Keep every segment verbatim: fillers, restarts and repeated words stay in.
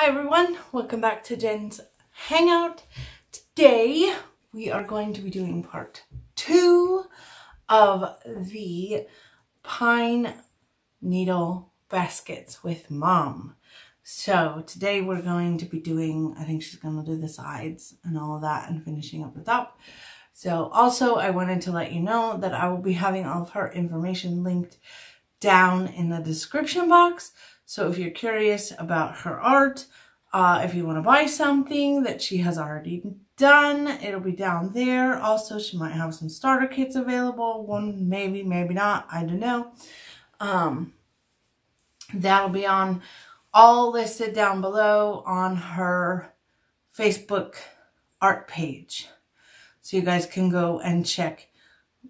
Hi everyone, welcome back to Jen's Hangout. Today we are going to be doing part two of the pine needle baskets with mom. So today we're going to be doing, I think she's going to do the sides and all of that and finishing up the top. So also I wanted to let you know that I will be having all of her information linked down in the description box. So if you're curious about her art, uh, if you want to buy something that she has already done, it'll be down there. Also, she might have some starter kits available. One, maybe, maybe not. I don't know. Um, that'll be on all listed down below on her Facebook art page. So you guys can go and check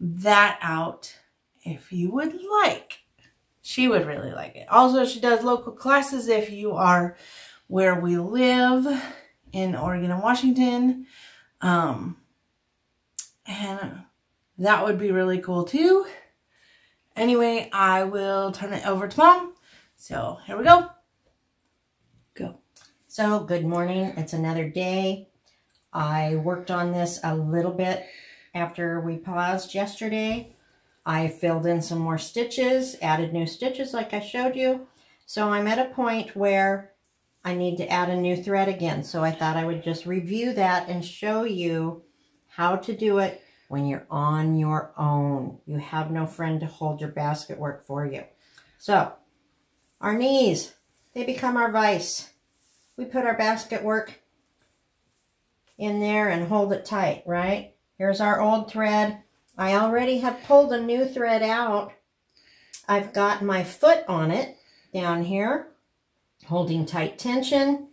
that out if you would like. She would really like it. Also, she does local classes if you are where we live in Oregon and Washington. Um, and that would be really cool too. Anyway, I will turn it over to mom. So here we go. Go. So good morning. It's another day. I worked on this a little bit after we paused yesterday. I filled in some more stitches, added new stitches like I showed you. So I'm at a point where I need to add a new thread again. So I thought I would just review that and show you how to do it when you're on your own. You have no friend to hold your basket work for you. So our knees, they become our vise. We put our basket work in there and hold it tight, right? Here's our old thread. I already have pulled a new thread out. I've got my foot on it down here, holding tight tension.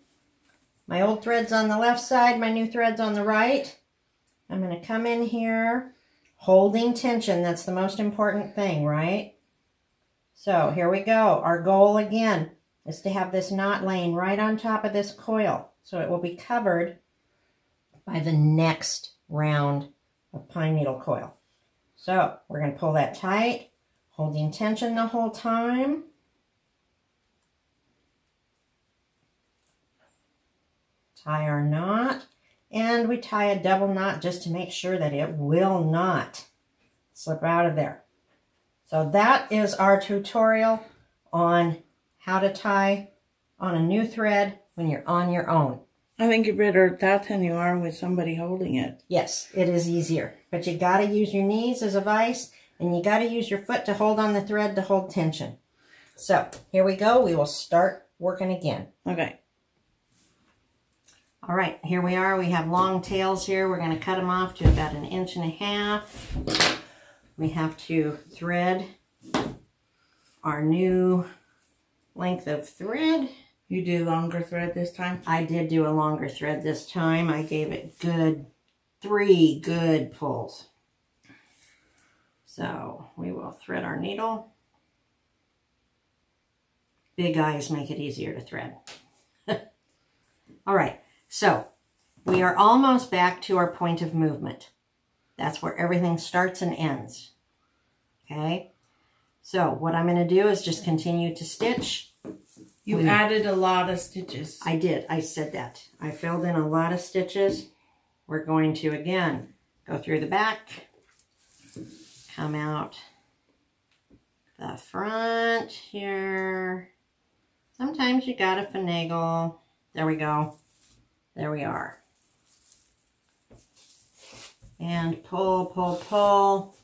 My old thread's on the left side, my new thread's on the right. I'm going to come in here, holding tension. That's the most important thing, right? So here we go. Our goal again is to have this knot laying right on top of this coil, so it will be covered by the next round of pine needle coil. So we're going to pull that tight, holding tension the whole time. Tie our knot, and we tie a double knot just to make sure that it will not slip out of there. So that is our tutorial on how to tie on a new thread when you're on your own. I think you're better at that than you are with somebody holding it. Yes, it is easier. But you got to use your knees as a vise, and you got to use your foot to hold on the thread to hold tension. So here we go. We will start working again. Okay. All right, here we are. We have long tails here. We're going to cut them off to about an inch and a half. We have to thread our new length of thread. You do longer thread this time? I did do a longer thread this time. I gave it good three good pulls. So we will thread our needle. Big eyes make it easier to thread. All right, so we are almost back to our point of movement. That's where everything starts and ends. Okay, so what I'm going to do is just continue to stitch. You we, added a lot of stitches. I did. I said that. I filled in a lot of stitches. We're going to, again, go through the back, come out the front here. Sometimes you gotta finagle. There we go. There we are. And pull, pull, pull.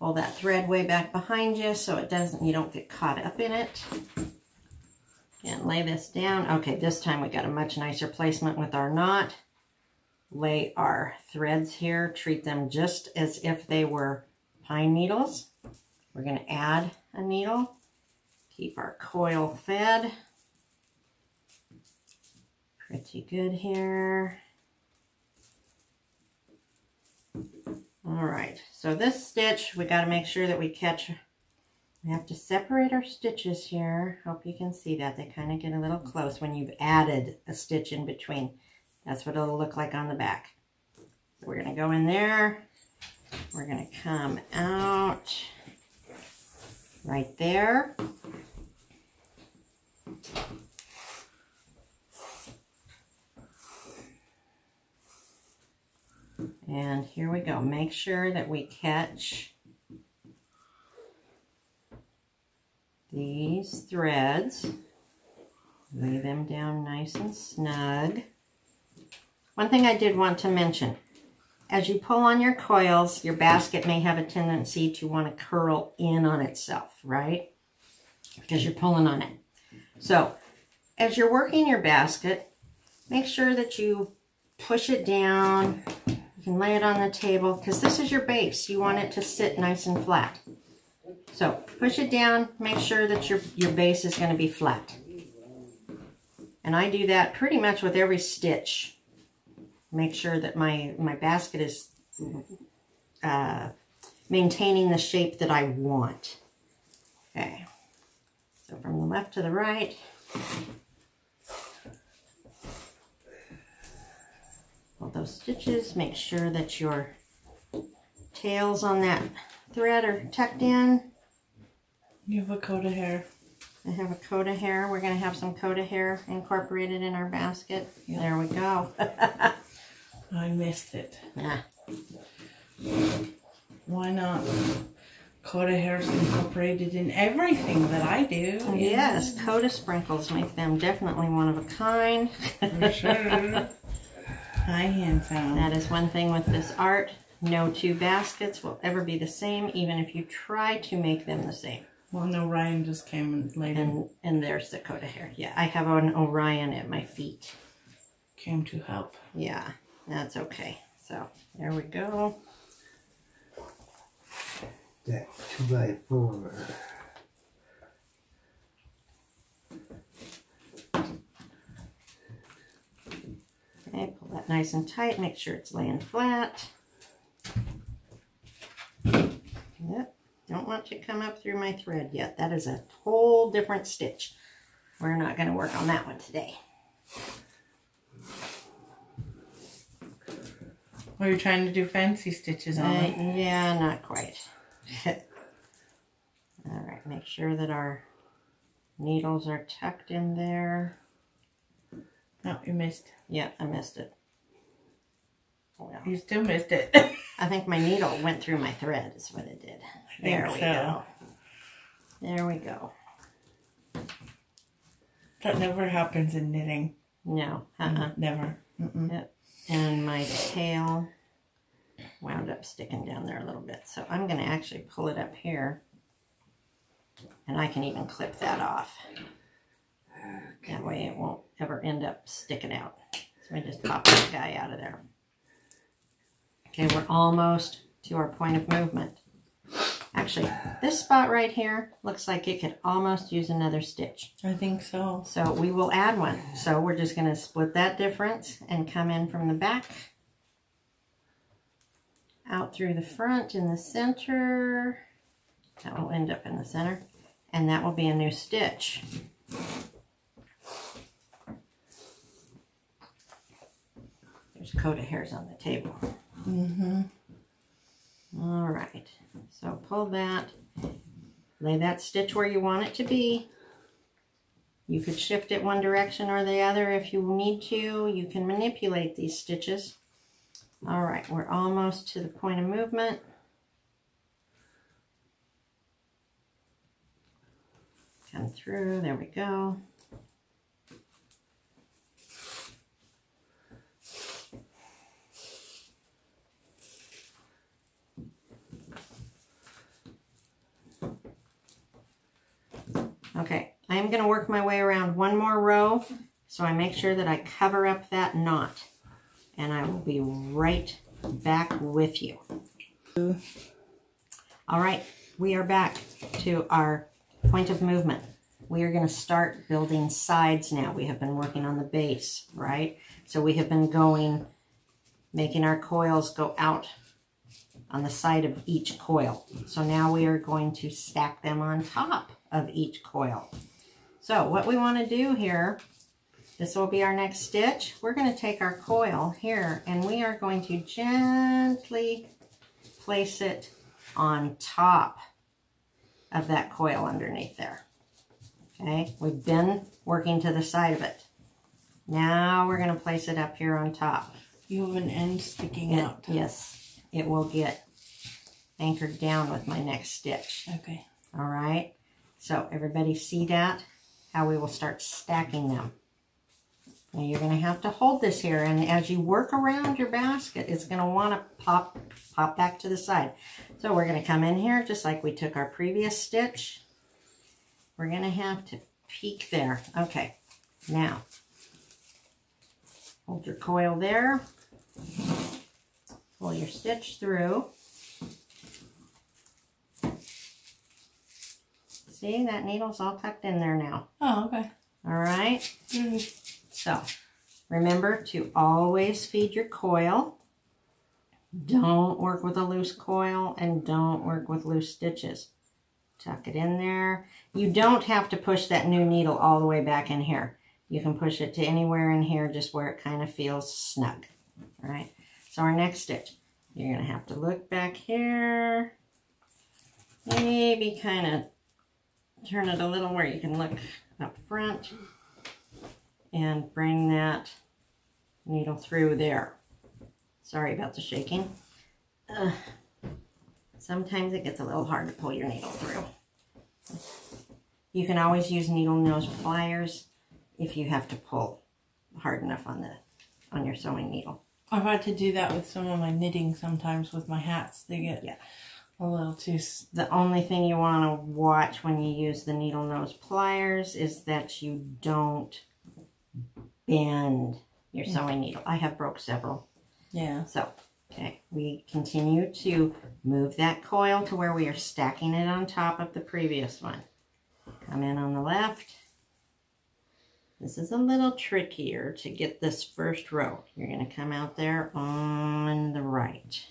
Pull that thread way back behind you so it doesn't, you don't get caught up in it. And lay this down. Okay, this time we got a much nicer placement with our knot. Lay our threads here. Treat them just as if they were pine needles. We're going to add a needle. Keep our coil fed. Pretty good here. All right, so this stitch, we got to make sure that we catch. We have to separate our stitches here. Hope you can see that. They kind of get a little close when you've added a stitch in between. That's what it'll look like on the back. So we're going to go in there. We're going to come out right there. And here we go. Make sure that we catch these threads. Lay them down nice and snug. One thing I did want to mention, as you pull on your coils, your basket may have a tendency to want to curl in on itself, right? Because you're pulling on it. So, as you're working your basket, make sure that you push it down. You can lay it on the table, because this is your base. You want it to sit nice and flat. So, push it down. Make sure that your, your base is going to be flat. And I do that pretty much with every stitch. Make sure that my, my basket is uh, maintaining the shape that I want. Okay. So from the left to the right. All those stitches, make sure that your tails on that thread are tucked in. You have a coat of hair. I have a coat of hair. We're going to have some coat of hair incorporated in our basket. Yep. There we go. I missed it. Yeah. Why not? Coat of hair is incorporated in everything that I do. Yes, yeah. Coat of sprinkles make them definitely one of a kind. For sure. I hand found. That is one thing with this art. No two baskets will ever be the same, even if you try to make them the same. Well, an Orion just came and laid in. And there's Dakota here. Yeah, I have an Orion at my feet. Came to help. Yeah, that's okay. So, there we go. That two by four. Okay, pull that nice and tight. Make sure it's laying flat. Yep. Don't want you to come up through my thread yet. That is a whole different stitch. We're not going to work on that one today. Well, you're trying to do fancy stitches on it. Uh, yeah, not quite. Alright, make sure that our needles are tucked in there. No, you missed. Yeah, I missed it. Well, you still missed it. I think my needle went through my thread is what it did. There we so. go. There we go. That never happens in knitting. No. Uh-uh. Never. Mm-mm. Yep. And my tail wound up sticking down there a little bit. So I'm going to actually pull it up here. And I can even clip that off. Okay. That way it won't ever end up sticking out. So I just pop that guy out of there. Okay, we're almost to our point of movement. Actually, this spot right here looks like it could almost use another stitch. I think so. So we will add one. So we're just going to split that difference and come in from the back, out through the front in the center. That will end up in the center. And that will be a new stitch. There's a coat of hairs on the table. Mm-hmm. All right, so pull that, lay that stitch where you want it to be. You could shift it one direction or the other if you need to. You can manipulate these stitches. All right, we're almost to the point of movement. Come through, there we go. Okay, I'm going to work my way around one more row, so I make sure that I cover up that knot, and I will be right back with you. All right, we are back to our point of movement. We are going to start building sides now. We have been working on the base, right? So we have been going, making our coils go out on the side of each coil. So now we are going to stack them on top of each coil. So what we want to do here, this will be our next stitch. We're going to take our coil here and we are going to gently place it on top of that coil underneath there. Okay, we've been working to the side of it. Now we're going to place it up here on top. You have an end sticking it, out. Yes, it will get anchored down with my next stitch. Okay. All right. So everybody see that? How we will start stacking them. Now you're going to have to hold this here, and as you work around your basket, it's going to want to pop, pop back to the side. So we're going to come in here just like we took our previous stitch. We're going to have to peek there. Okay. Now, hold your coil there. Pull your stitch through. See, that needle's all tucked in there now. Oh, okay. All right. Mm-hmm. So, remember to always feed your coil. Don't work with a loose coil and don't work with loose stitches. Tuck it in there. You don't have to push that new needle all the way back in here. You can push it to anywhere in here, just where it kind of feels snug. All right. So our next stitch, you're going to have to look back here. Maybe kind of turn it a little where you can look up front and bring that needle through there. Sorry about the shaking. Uh, sometimes it gets a little hard to pull your needle through. You can always use needle nose pliers if you have to pull hard enough on the on your sewing needle. I've had to do that with some of my knitting sometimes with my hats. They get yeah. a little too... The only thing you want to watch when you use the needle nose pliers is that you don't bend your sewing needle. I have broke several. Yeah. So, okay, we continue to move that coil to where we are stacking it on top of the previous one. Come in on the left. This is a little trickier to get this first row. You're going to come out there on the right.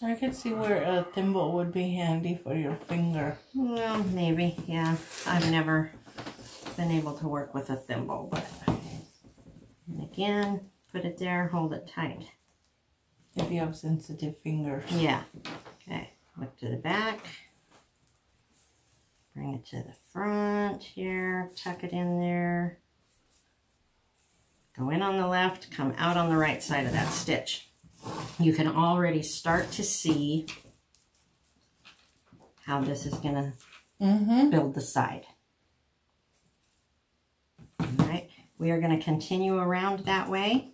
I could see where a thimble would be handy for your finger. Well, maybe, yeah. I've never been able to work with a thimble, but... And again, put it there, hold it tight. If you have sensitive fingers. Yeah. Okay, look to the back. Bring it to the front here, tuck it in there. Go in on the left, come out on the right side of that stitch. You can already start to see how this is going to mm-hmm. build the side. All right, we are going to continue around that way.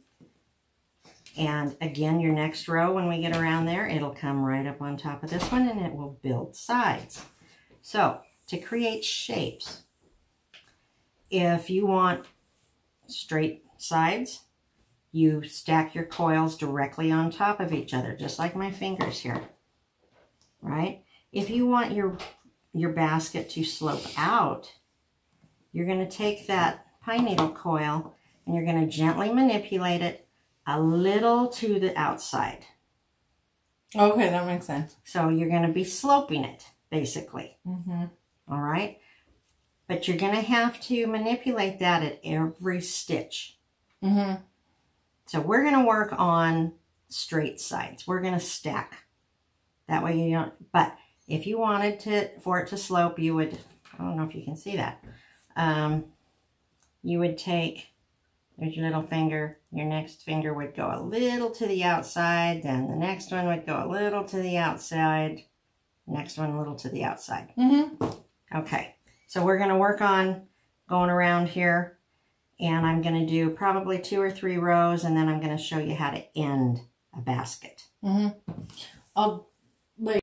And again, your next row, when we get around there, it'll come right up on top of this one and it will build sides. So, to create shapes, if you want straight sides, you stack your coils directly on top of each other, just like my fingers here, right? If you want your, your basket to slope out, you're going to take that pine needle coil and you're going to gently manipulate it a little to the outside. Okay, that makes sense. So you're going to be sloping it, basically. Mm-hmm. All right? But you're going to have to manipulate that at every stitch. Mm-hmm. So we're going to work on straight sides. We're going to stack. That way you don't, but if you wanted to, for it to slope, you would, I don't know if you can see that. Um, you would take, there's your little finger, your next finger would go a little to the outside, then the next one would go a little to the outside, next one a little to the outside. Mm-hmm. Okay, so we're going to work on going around here. And I'm going to do probably two or three rows, and then I'm going to show you how to end a basket. Mm-hmm. I'll like.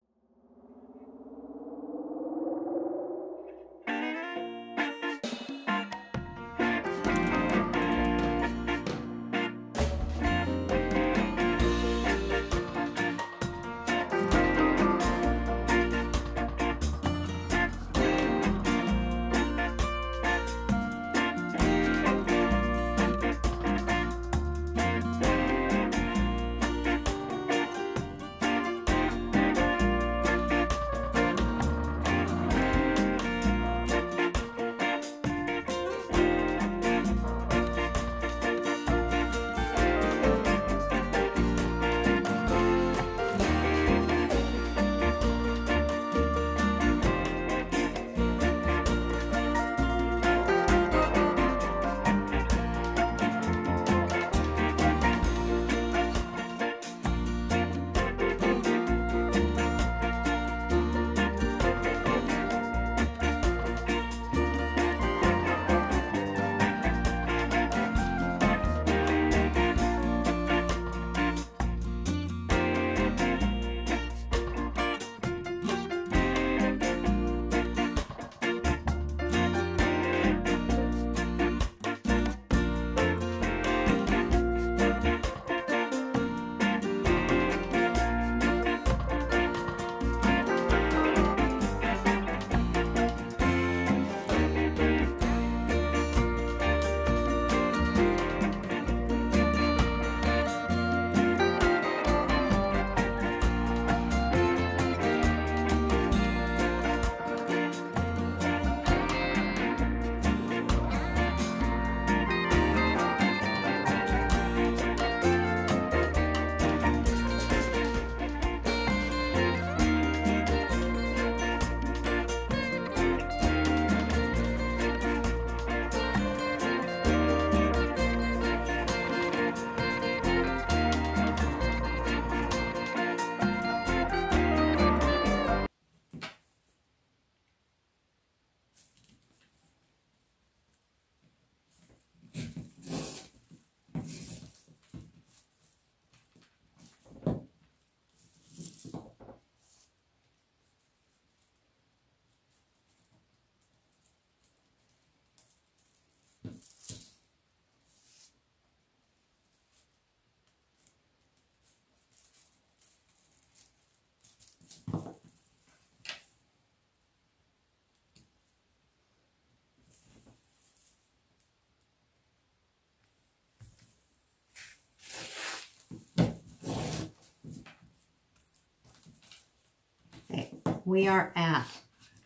we are at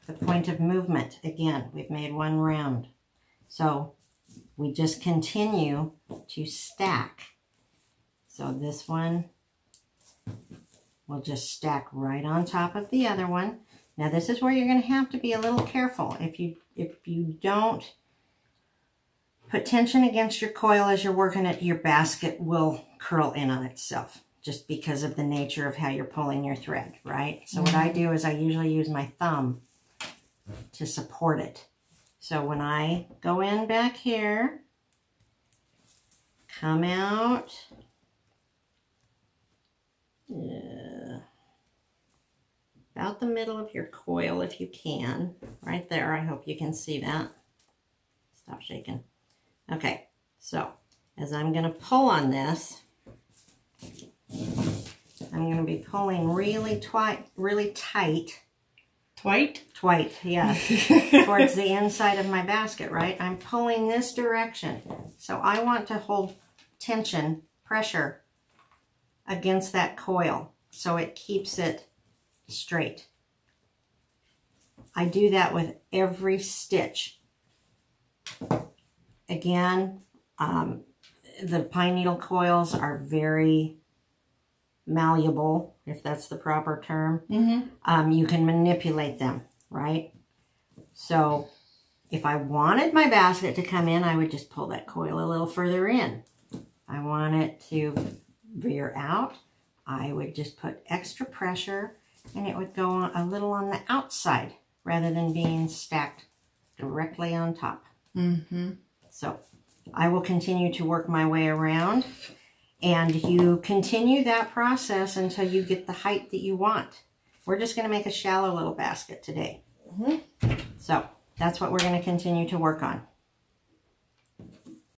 the point of movement again. We've made one round. So we just continue to stack. So this one will just stack right on top of the other one. Now this is where you're going to have to be a little careful. If you, if you don't put tension against your coil as you're working it, your basket will curl in on itself just because of the nature of how you're pulling your thread, right? So what I do is I usually use my thumb to support it. So when I go in back here, come out, yeah, about the middle of your coil if you can, right there, I hope you can see that. Stop shaking. Okay, so as I'm going to pull on this, I'm going to be pulling really twi really tight. Twite? Twite, yeah. Towards the inside of my basket, right? I'm pulling this direction. So I want to hold tension, pressure, against that coil so it keeps it straight. I do that with every stitch. Again, um, the pine needle coils are very malleable, if that's the proper term. Mm-hmm. Um, you can manipulate them, right? So if I wanted my basket to come in, I would just pull that coil a little further in. I want it to rear out. I would just put extra pressure and it would go on a little on the outside rather than being stacked directly on top. Mm-hmm. So I will continue to work my way around, and you continue that process until you get the height that you want. We're just going to make a shallow little basket today. Mm-hmm. So that's what we're going to continue to work on.